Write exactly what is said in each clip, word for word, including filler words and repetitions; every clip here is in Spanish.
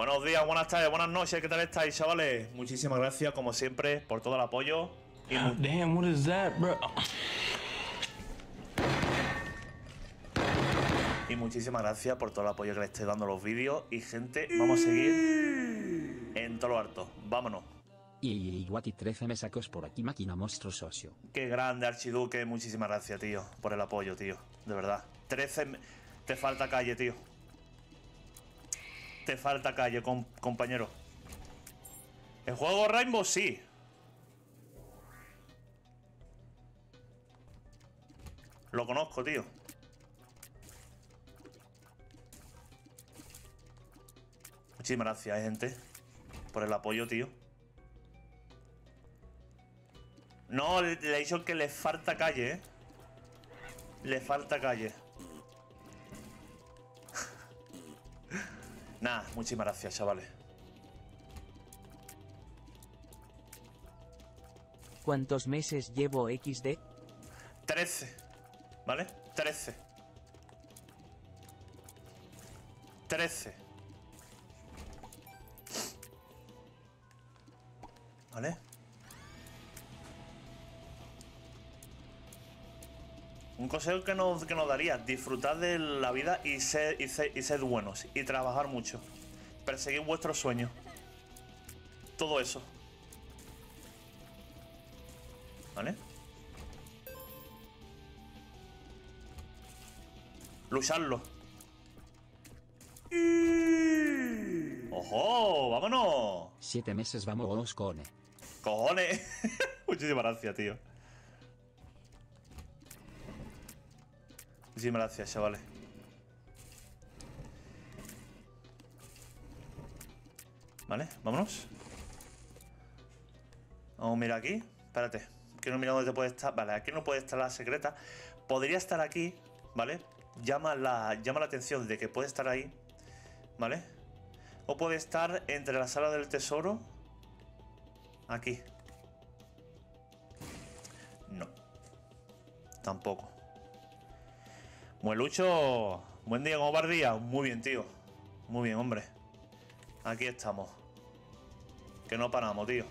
Buenos días, buenas tardes, buenas noches, ¿qué tal estáis, chavales? Muchísimas gracias, como siempre, por todo el apoyo. Y damn, what is that, bro? Y muchísimas gracias por todo el apoyo que le estáis dando a los vídeos. Y gente, vamos a seguir en todo lo harto. Vámonos. Y Guati trece me sacos por aquí, máquina monstruo socio. Qué grande, Archiduque. Muchísimas gracias, tío, por el apoyo, tío. De verdad. trece... Te falta calle, tío. Te falta calle, com compañero. ¿El juego Rainbow? Sí. Lo conozco, tío. Muchísimas gracias, gente, por el apoyo, tío. No, le he dicho que le falta calle, ¿eh? Le falta calle. Nah, muchísimas gracias, chavales. ¿Cuántos meses llevo equis de? trece, ¿vale? trece. trece. ¿Vale? Un consejo que nos, que nos daría, disfrutad de la vida y sed, y, sed, y sed buenos, y trabajar mucho. Perseguid vuestros sueños. Todo eso. ¿Vale? Lucharlo. ¡Ojo! ¡Vámonos! Siete meses, vamos, cojones. ¡Cojones! Muchísimas gracias, tío. Muchísimas gracias, chavales. Vale, vámonos. Vamos a mirar aquí. Espérate, que no mira dónde puede estar. Vale, aquí no puede estar la secreta. Podría estar aquí, ¿vale? Llama la, llama la atención de que puede estar ahí, ¿vale? O puede estar entre la sala del tesoro. Aquí. No. Tampoco. Muelucho, buen día, ¿cómo va el día? Muy bien, tío. Muy bien, hombre. Aquí estamos. Que no paramos, tío.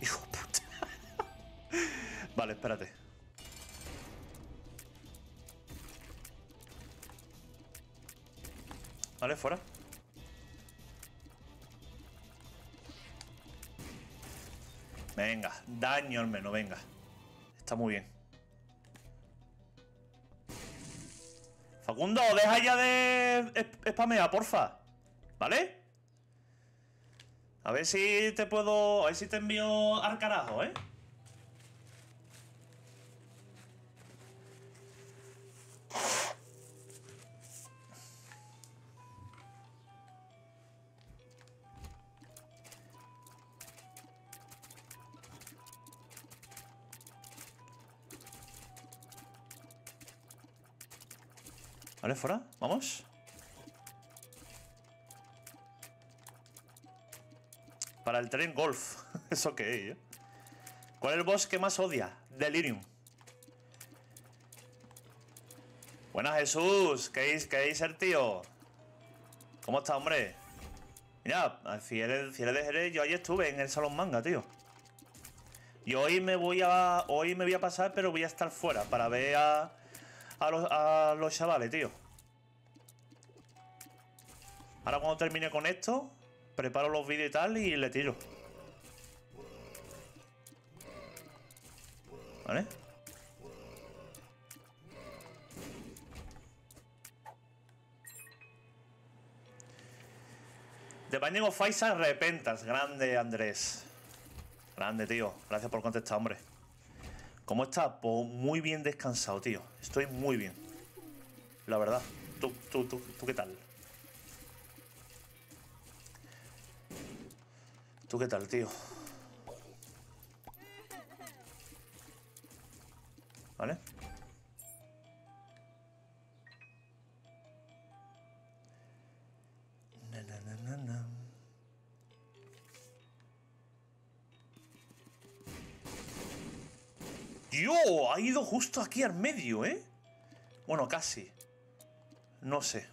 Hijo de puta. Vale, espérate. Vale, fuera. Venga, daño al menos, venga. Está muy bien. Facundo, deja ya de spamear, porfa. ¿Vale? A ver si te puedo... A ver si te envío al carajo, ¿eh? Vale, fuera, vamos. Para el tren golf. Eso que es, ¿eh? ¿Cuál es el boss que más odia? Delirium. Buenas, Jesús. ¿Qué es, qué es el tío? ¿Cómo está, hombre? Mira, si eres, si eres de Jerez, yo ayer estuve en el Salón Manga, tío. Y hoy me voy a. Hoy me voy a pasar, pero voy a estar fuera para ver a. A los, a los chavales, tío. Ahora cuando termine con esto, preparo los vídeos y tal y le tiro. ¿Vale? The Binding of Isaac Repentance. Grande, Andrés. Grande, tío. Gracias por contestar, hombre. ¿Cómo estás? Pues muy bien descansado, tío. Estoy muy bien. La verdad. ¿Tú, tú, tú, tú qué tal? ¿Tú qué tal, tío? ¿Vale? Na, na, na, na, na. ¡Yo! Ha ido justo aquí al medio, ¿eh? Bueno, casi. No sé.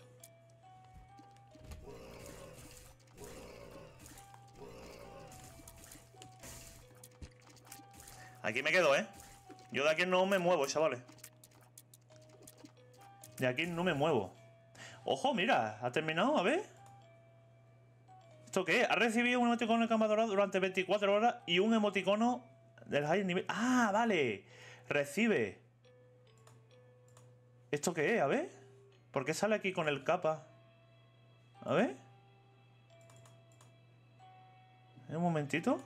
Aquí me quedo, ¿eh? Yo de aquí no me muevo, chavales. De aquí no me muevo. Ojo, mira, ha terminado, a ver. ¿Esto qué es? Ha recibido un emoticono de Pandora durante veinticuatro horas y un emoticono del high nivel. ¡Ah, vale! Recibe. ¿Esto qué es? A ver. ¿Por qué sale aquí con el capa? A ver. Un momentito.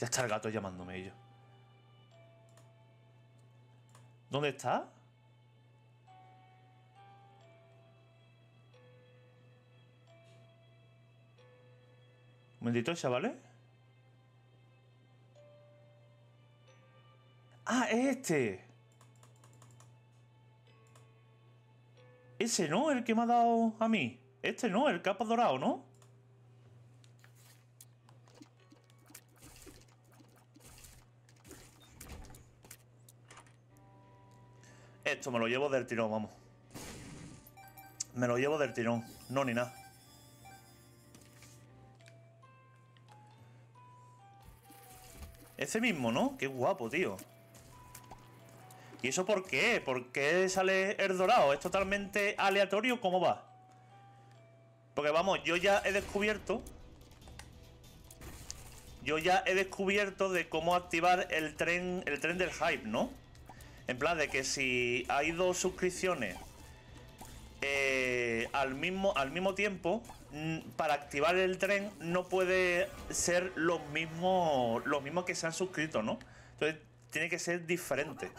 Ya está el gato llamándome ellos. ¿Dónde está? Un momentito, chavales. Ah, es este. Ese no, el que me ha dado a mí. Este no, el capa dorado, ¿no? Esto me lo llevo del tirón, vamos. Me lo llevo del tirón. No, ni nada. Ese mismo, ¿no? Qué guapo, tío. ¿Y eso por qué? ¿Por qué sale el dorado? ¿Es totalmente aleatorio? ¿Cómo va? Porque vamos, yo ya he descubierto... Yo ya he descubierto de cómo activar el tren, el tren del hype, ¿no? En plan de que si hay dos suscripciones eh, al, mismo, al mismo tiempo, para activar el tren no puede ser los mismos los mismos que se han suscrito, ¿no? Entonces tiene que ser diferente.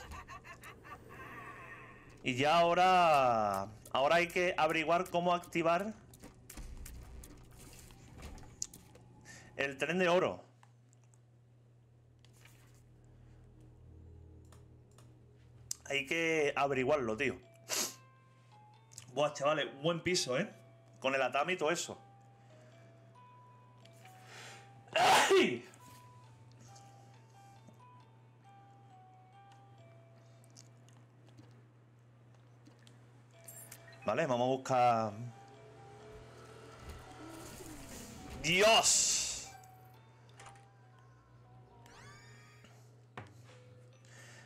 Y ya ahora, ahora hay que averiguar cómo activar el tren de oro. Hay que averiguarlo, tío. Buah, chavales, buen piso, ¿eh? Con el atami y todo eso. ¡Ay! Vale, vamos a buscar... ¡Dios!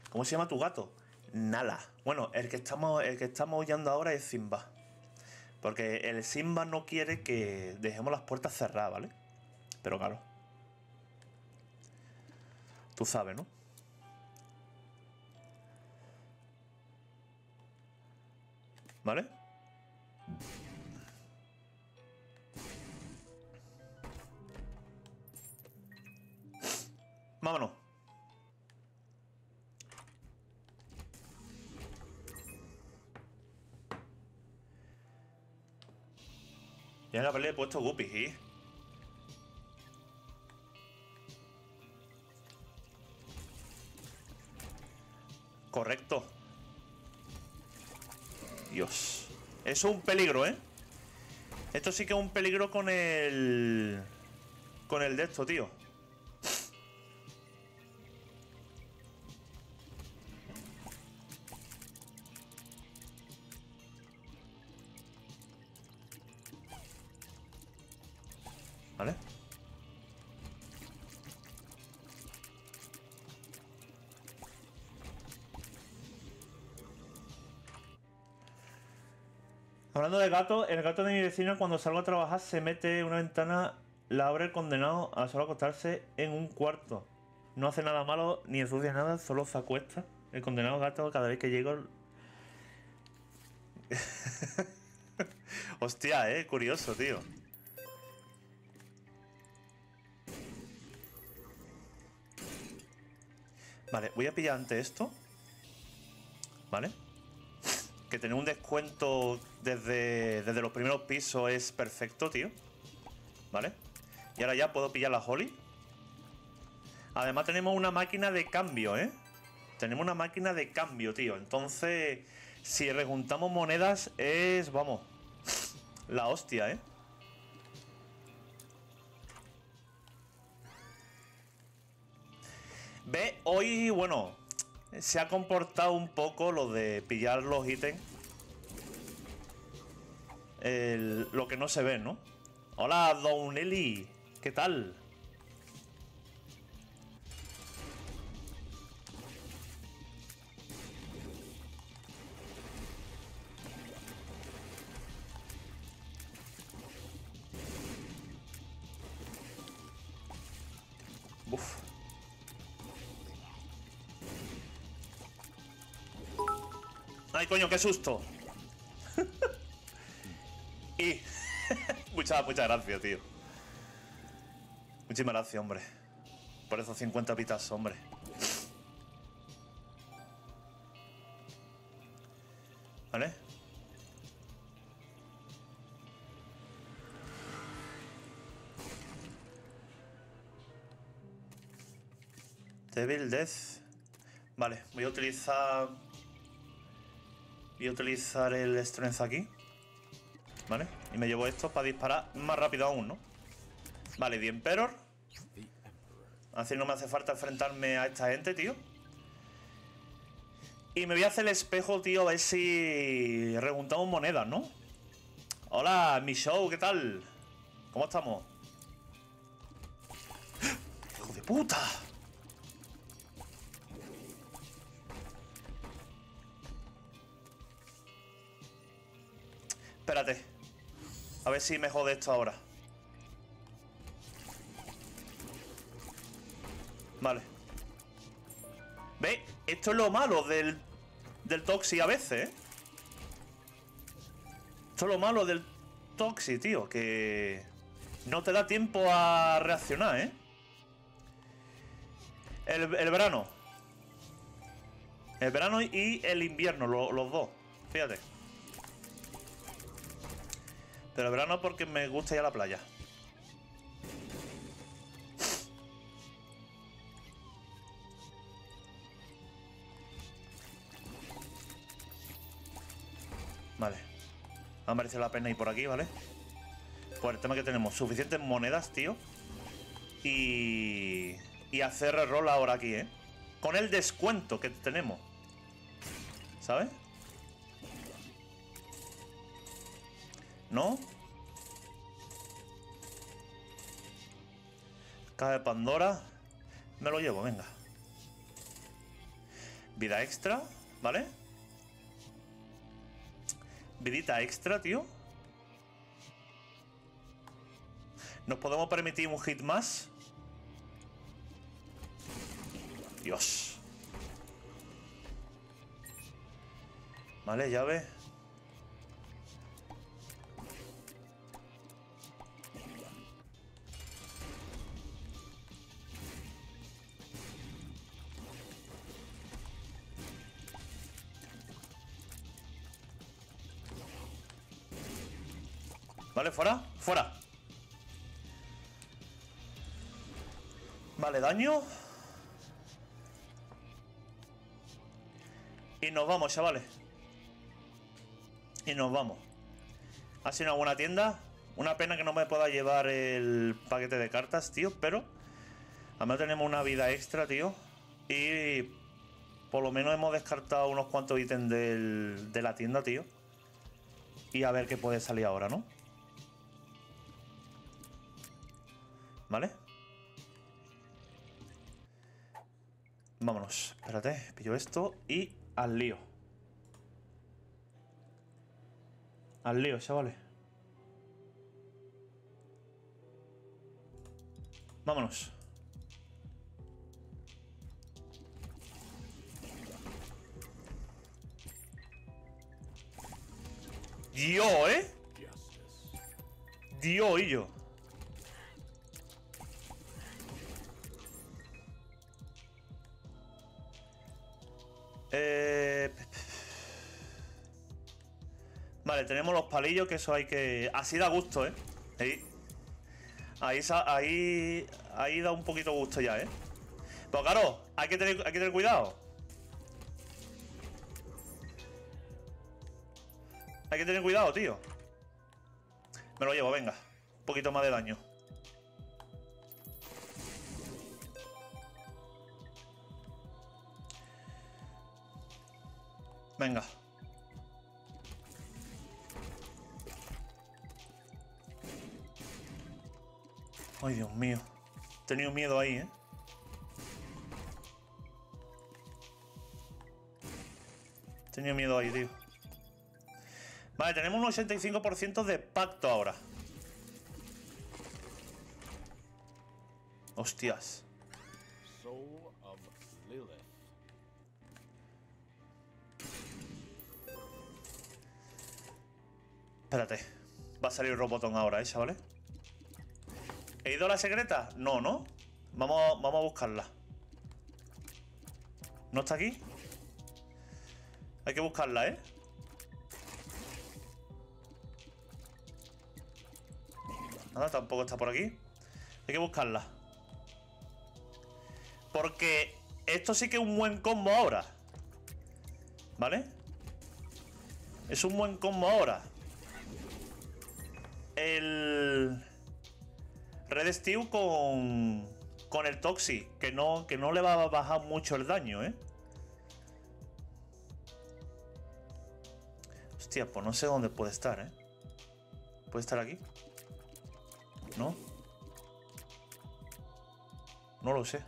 ¿Cómo se llama tu gato? Nala. Bueno, el que estamos el que estamos oyendo ahora es Simba. Porque el Simba no quiere que dejemos las puertas cerradas, ¿vale? Pero claro. Tú sabes, ¿no? ¿Vale? Vámonos. Ya en la pelea he puesto guppies, ¿eh? Correcto. Dios. Eso es un peligro, ¿eh? Esto sí que es un peligro con el... Con el de esto, tío. ¿Vale? Hablando de gato, el gato de mi vecino cuando salgo a trabajar se mete en una ventana, la abre el condenado a solo acostarse en un cuarto. No hace nada malo ni ensucia nada, solo se acuesta. El condenado gato cada vez que llego... Hostia, eh, curioso, tío. Vale, voy a pillar antes esto. Vale. Que tener un descuento desde, desde los primeros pisos es perfecto, tío. Vale. Y ahora ya puedo pillar la Holly. Además tenemos una máquina de cambio, ¿eh? Tenemos una máquina de cambio, tío. Entonces, si rejuntamos monedas es, vamos, la hostia, ¿eh? Ve, hoy, bueno, se ha comportado un poco lo de pillar los ítems. El, lo que no se ve, ¿no? Hola, Don Eli, ¿qué tal? Uf. Ay, coño, qué susto. Y muchas, muchas gracias, tío. Muchísimas gracias, hombre. Por esos cincuenta pitas, hombre. ¿Vale? Devil Death. Vale, voy a utilizar... Voy a utilizar el Strength aquí. Vale, y me llevo esto para disparar más rápido aún, ¿no? Vale, The Emperor. Así no me hace falta enfrentarme a esta gente, tío. Y me voy a hacer el espejo, tío, a ver si rejuntamos monedas, ¿no? Hola, mi show, ¿qué tal? ¿Cómo estamos? ¡Hijo de puta! Espérate. A ver si me jode esto ahora. Vale. ¿Veis? Esto es lo malo del, del Toxi a veces, ¿eh? Esto es lo malo del Toxi, tío. Que no te da tiempo a reaccionar, ¿eh? El, el verano. El verano y el invierno, lo, los dos. Fíjate. Pero el verano porque me gusta ir a la playa. Vale. Ha merecido la pena ir por aquí, ¿vale? Pues el tema que tenemos, suficientes monedas, tío. Y... Y hacer roll ahora aquí, ¿eh? Con el descuento que tenemos, ¿sabes? ¿No? Caja de Pandora. Me lo llevo, venga. Vida extra, ¿vale? Vidita extra, tío. ¿Nos podemos permitir un hit más? Dios. Vale, llave. Vale, fuera, fuera. Vale, daño. Y nos vamos, chavales. Y nos vamos. Ha sido una buena tienda. Una pena que no me pueda llevar el paquete de cartas, tío. Pero además tenemos una vida extra, tío. Y por lo menos hemos descartado unos cuantos ítems del, de la tienda, tío. Y a ver qué puede salir ahora, ¿no? ¿Vale? Vámonos. Espérate, pillo esto y al lío. Al lío, chavales. Vámonos. Dios, ¿eh? Dios y yo. Eh... Vale, tenemos los palillos, que eso hay que... Así da gusto, ¿eh? Ahí... Ahí, ahí, ahí da un poquito gusto ya, ¿eh? Pero claro, hay que tener, hay que tener cuidado. Hay que tener cuidado, tío. Me lo llevo, venga. Un poquito más de daño. Venga. Ay, Dios mío. He tenido miedo ahí, ¿eh? He tenido miedo ahí, tío. Vale, tenemos un ochenta y cinco por ciento de pacto ahora. Hostias. Espérate. Va a salir Robotón ahora, ¿eh, chavales? ¿He ido a la secreta? No, ¿no? Vamos, vamos a buscarla. ¿No está aquí? Hay que buscarla, ¿eh? Nada, tampoco está por aquí. Hay que buscarla. Porque esto sí que es un buen combo ahora, ¿vale? Es un buen combo ahora. El... Red Steel con... Con el Toxi. Que no, que no le va a bajar mucho el daño, ¿eh? Hostia, pues no sé dónde puede estar, ¿eh? ¿Puede estar aquí? ¿No? No lo sé.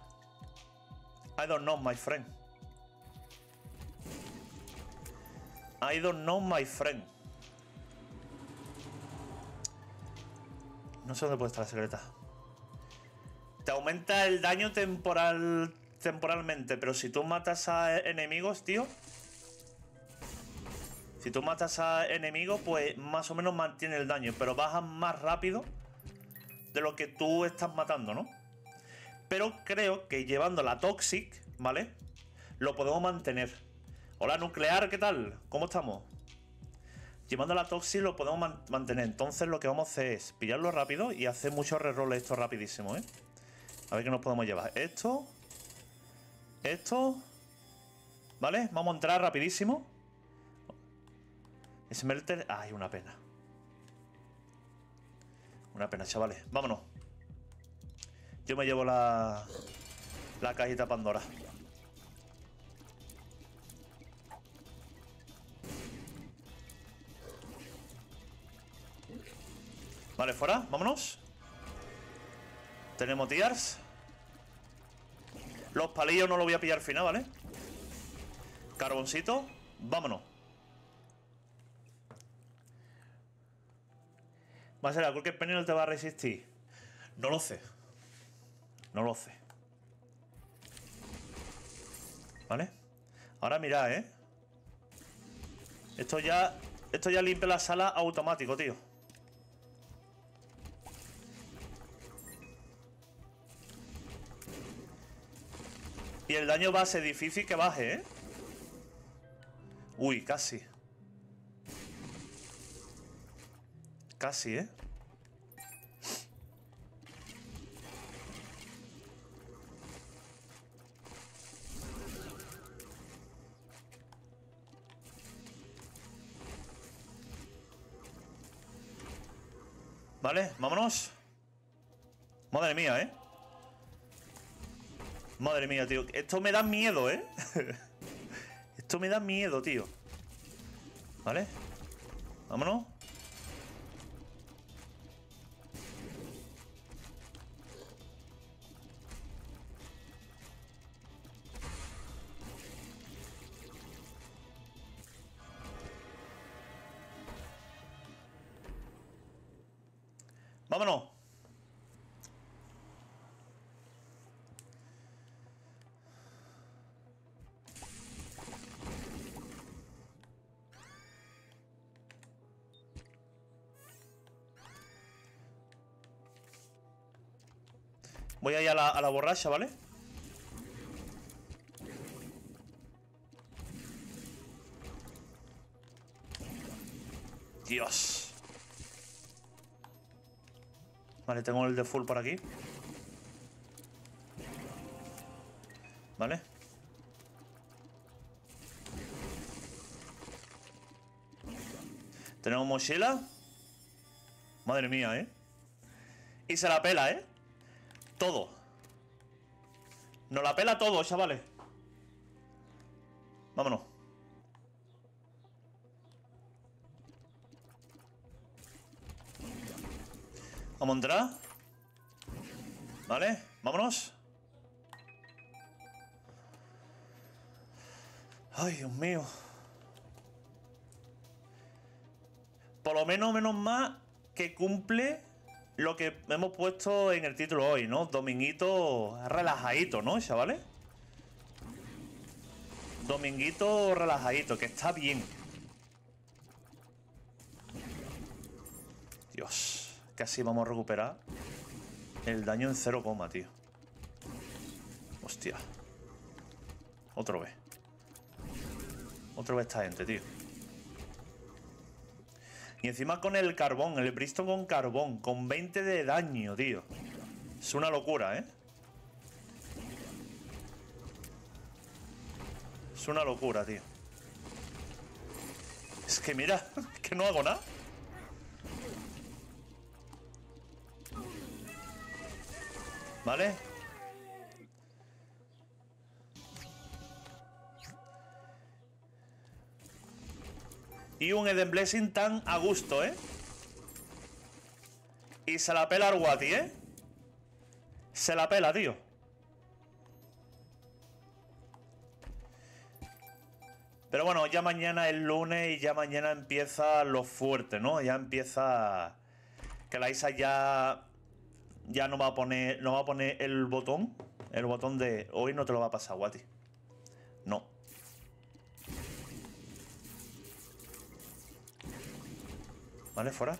I don't know, my friend. I don't know, my friend. No sé dónde puede estar la secreta. Te aumenta el daño temporal temporalmente, pero si tú matas a enemigos, tío... Si tú matas a enemigos, pues más o menos mantiene el daño, pero baja más rápido de lo que tú estás matando, ¿no? Pero creo que llevando la Toxic, ¿vale? Lo podemos mantener. Hola, Nuclear, ¿qué tal? ¿Cómo estamos? Llevando la Toxic lo podemos man mantener. Entonces lo que vamos a hacer es pillarlo rápido y hacer muchos rerolls esto rapidísimo, ¿eh? A ver qué nos podemos llevar. Esto. Esto. ¿Vale? Vamos a entrar rapidísimo. Smelter. Ay, una pena. Una pena, chavales. Vámonos. Yo me llevo la... La cajita Pandora. Vale, fuera. Vámonos. Tenemos tiers. Los palillos no los voy a pillar al final, ¿vale? Carboncito. Vámonos. Va a ser a cualquier penny no te va a resistir. No lo sé. No lo sé. ¿Vale? Ahora mirad, ¿eh? Esto ya... Esto ya limpia la sala automático, tío. Y el daño va a ser difícil que baje, ¿eh? Uy, casi. Casi, ¿eh? Vale, vámonos. Madre mía, ¿eh? Madre mía, tío. Esto me da miedo, ¿eh? Esto me da miedo, tío. Vale. Vámonos. Vámonos. Voy a ir a la, a la borracha, ¿vale? Dios. Vale, tengo el de full por aquí. Vale. Tenemos mochila. Madre mía, ¿eh? Y se la pela, ¿eh? Todo. Nos la pela todo, chavales. Vámonos. Vamos a entrar. Vale, vámonos. Ay, Dios mío. Por lo menos, menos más que cumple lo que hemos puesto en el título hoy, ¿no? Dominguito relajadito, ¿no, chavales? Dominguito relajadito, que está bien. Dios, casi vamos a recuperar el daño en cero coma, tío. Hostia. Otra vez. Otra vez esta gente, tío. Y encima con el carbón, el Bristol con carbón, con veinte de daño, tío. Es una locura, ¿eh? Es una locura, tío. Es que mira, es que no hago nada. ¿Vale? Y un Eden Blessing tan a gusto, ¿eh? Y se la pela Arguati, ¿eh? Se la pela, tío. Pero bueno, ya mañana es lunes y ya mañana empieza lo fuerte, ¿no? Ya empieza... Que la Isa ya... Ya no va a poner... No va a poner el botón. El botón de... Hoy no te lo va a pasar, Guati. No. Vale, fuera.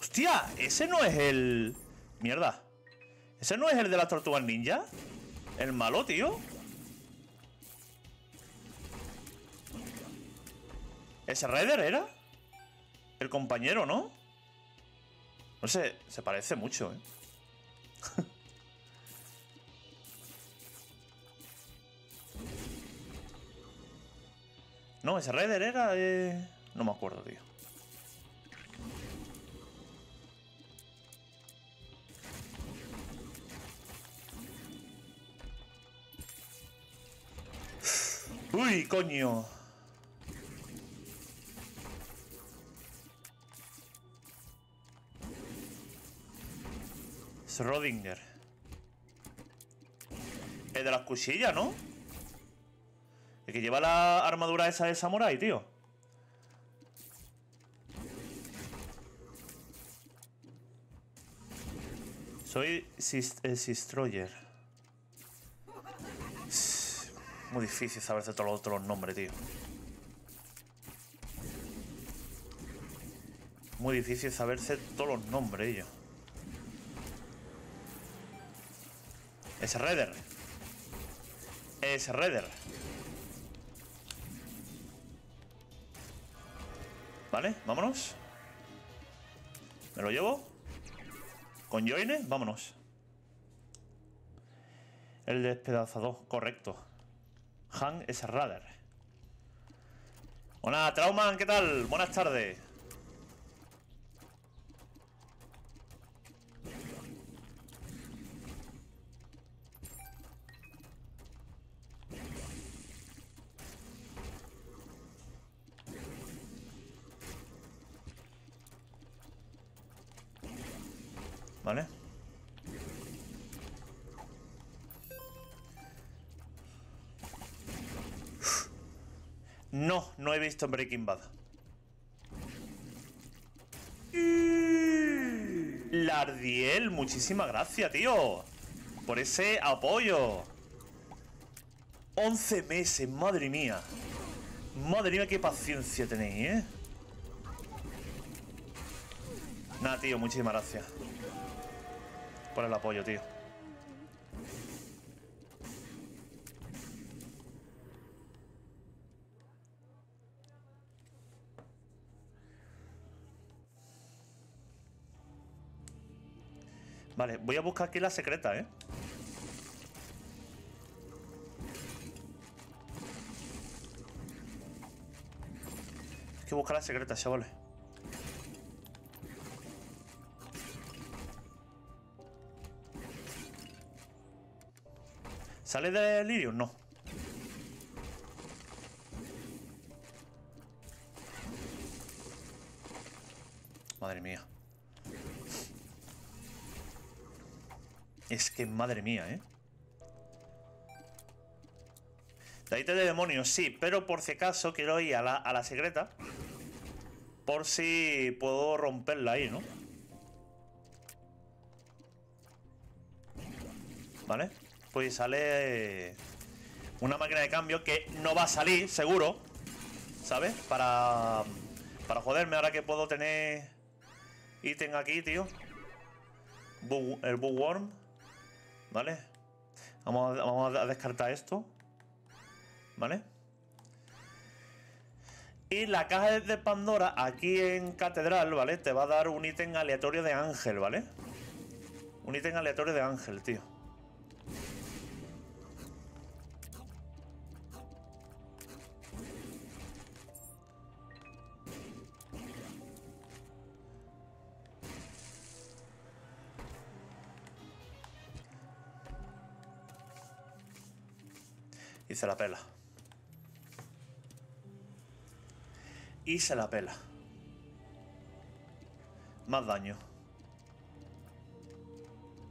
¡Hostia! Ese no es el... Mierda. ¿Ese no es el de las tortugas ninja? El malo, tío. ¿Ese Raider era? El compañero, ¿no? No sé, se parece mucho, ¿eh? No, ese Raider era... Eh... No me acuerdo, tío. ¡Uy, coño! Schrodinger. Es de las cuchillas, ¿no? El que lleva la armadura esa de samurái, tío. Soy Destroyer. Muy difícil saberse todos los otros nombres, tío. Muy difícil saberse todos los nombres, tío. Es Raider. Es Raider. Vale, vámonos. Me lo llevo. Con Joine, vámonos. El despedazador, correcto. Han es Radar. Hola, Trauman, ¿qué tal? Buenas tardes. ¿Vale? No, no he visto Breaking Bad. Lardiel, muchísimas gracias, tío. Por ese apoyo. once meses, madre mía. Madre mía, qué paciencia tenéis, ¿eh? Nada, tío, muchísimas gracias por el apoyo, tío. Vale, voy a buscar aquí la secreta, ¿eh? Hay que buscar la secreta, chavales. ¿Sale de Delirium? No. Madre mía. Es que madre mía, ¿eh? Taita de demonios, sí, pero por si acaso quiero ir a la, a la secreta. Por si puedo romperla ahí, ¿no? Vale, pues sale una máquina de cambio que no va a salir, seguro, ¿sabes? Para, para joderme ahora que puedo tener ítem aquí, tío. Bu, el Bookworm. Vale, vamos a, vamos a descartar esto. Vale. Y la caja de Pandora aquí en Catedral, ¿vale? Te va a dar un ítem aleatorio de ángel, ¿vale? Un ítem aleatorio de ángel, tío. Y se la pela. Y se la pela. Más daño.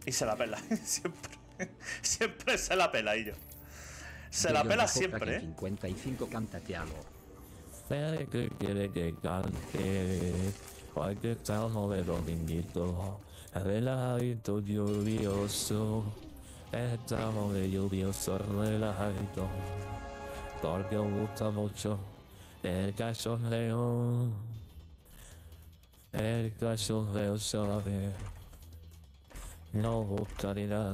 Y se la pela. Siempre, siempre se la pela, y yo. Se la pela siempre, ¿eh? cincuenta y cinco, canta, te amo. ¿Qué quiere que cante? Hay que estar de dominguito. Relajito lluvioso. Estamos de lluvioso, relajito. Porque os gusta mucho. El cachondeo, el cachondeo suave, no buscaría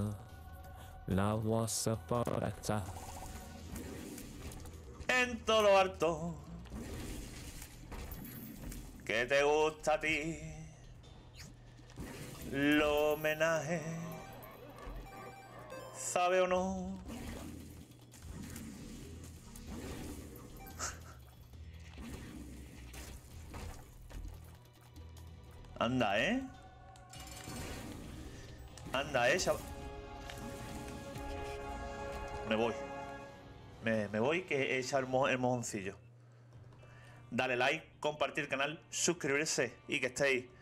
la guasa para estar en todo lo alto, que te gusta a ti, lo homenaje, sabe o no. Anda, ¿eh? Anda, ¿eh? Me voy. Me, me voy, que he echado el, mo el mojoncillo. Dale like, compartir el canal, suscribirse y que estéis